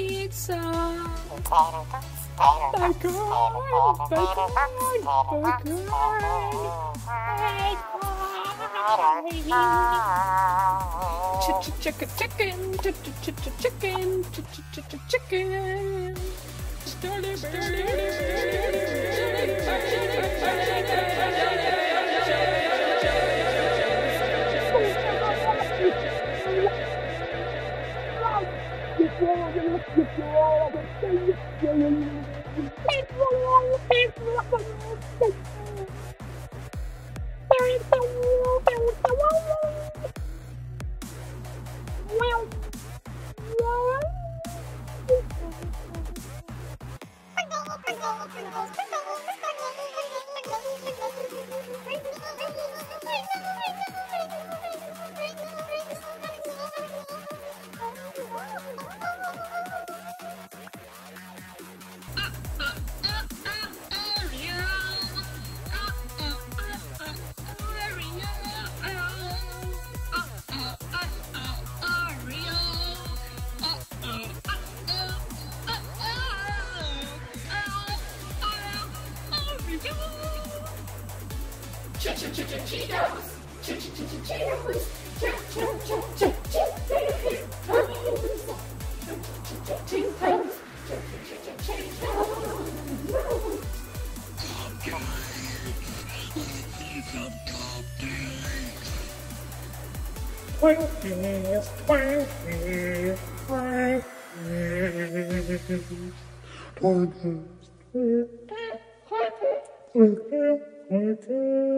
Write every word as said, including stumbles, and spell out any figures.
eat some. Bacon, bacon, bacon, bacon. Chicken, chicken, chicken, chicken, chicken. Sturdy, sturdy, Cheetos! Cheetos! Cheetos!